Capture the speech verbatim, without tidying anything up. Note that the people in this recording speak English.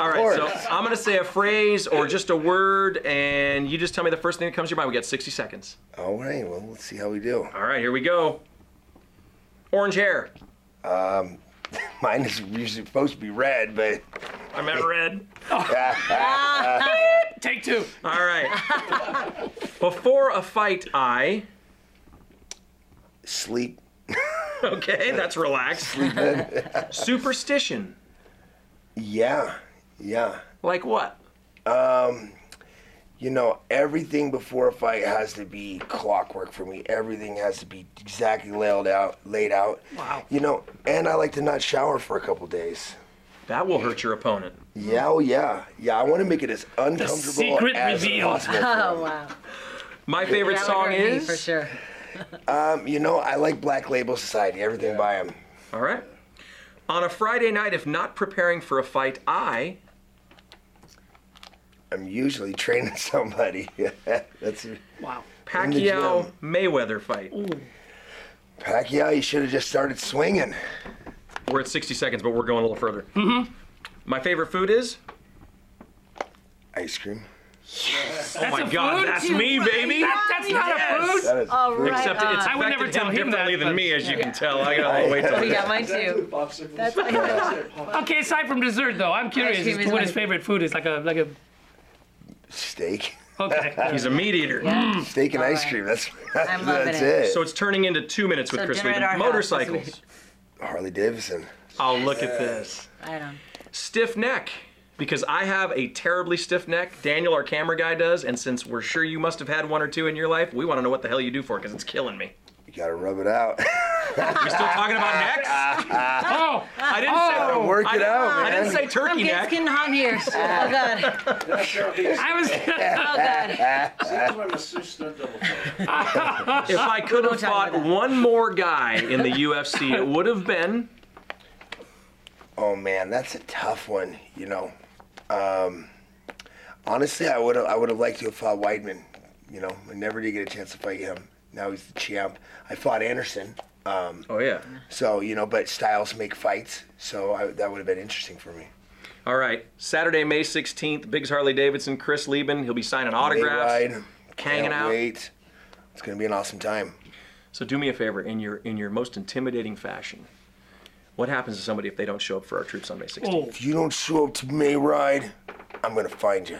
All right, so I'm going to say a phrase or just a word, and you just tell me the first thing that comes to your mind. We got sixty seconds. All right, well, let's see how we do. All right, here we go. Orange hair. Um, mine is usually supposed to be red, but... I meant red. Oh. Take two. All right. Before a fight, I... Sleep. Okay, that's relaxed. Sleep in. Superstition. Yeah, yeah. Like what? Um, you know, everything before a fight has to be clockwork for me. Everything has to be exactly laid out. Laid out. Wow. You know, and I like to not shower for a couple days. That will hurt your opponent. Yeah, oh yeah, yeah. I want to make it as uncomfortable the as reveal. possible. Oh wow. My favorite that song is. For sure. um, you know, I like Black Label Society. Everything yeah. by them. All right. On a Friday night, if not preparing for a fight, I... I'm usually training somebody. That's wow. Pacquiao-Mayweather fight. Ooh. Pacquiao, you should have just started swinging. We're at sixty seconds, but we're going a little further. Mm-hmm. My favorite food is? Ice cream. Yes. Oh that's my God, that's me, right? baby. That, that's not yes. a food. That is All right. Except uh, it's I would never tell him differently that, than me, as yeah. you can tell. I got all the way to We got mine too. That's okay, aside from dessert, though, I'm curious as to what his favorite food is. Like a like a steak. Okay. He's a meat eater. Yeah. Steak and all ice right. cream. That's that's, I'm that's it. it. So it's turning into two minutes with so Chris Leben. Motorcycles. Harley Davidson. Oh, look at this. I don't. Stiff neck. Because I have a terribly stiff neck, Daniel, our camera guy, does, and since we're sure you must have had one or two in your life, we want to know what the hell you do for it, because it's killing me. You gotta rub it out. You're still talking about necks? oh! I didn't oh, say... Gotta work it I, out, I, man. I didn't say turkey I'm neck. I'm getting hot here. So, oh, God. I was... Oh, God. If I could have fought one more guy in the U F C, it would have been... Oh, man, that's a tough one, you know. Um, honestly, I would have I would have liked to have fought Weidman. You know, I never did get a chance to fight him. Now he's the champ. I fought Anderson. Um, oh yeah. So you know, but styles make fights. So I, that would have been interesting for me. All right, Saturday, May sixteenth, Biggs Harley Davidson, Chris Leben. He'll be signing autographs, hanging out. Wait. It's gonna be an awesome time. So do me a favor, in your in your most intimidating fashion. What happens to somebody if they don't show up for our troops on May sixteenth? If you don't show up to May Ride, I'm going to find you.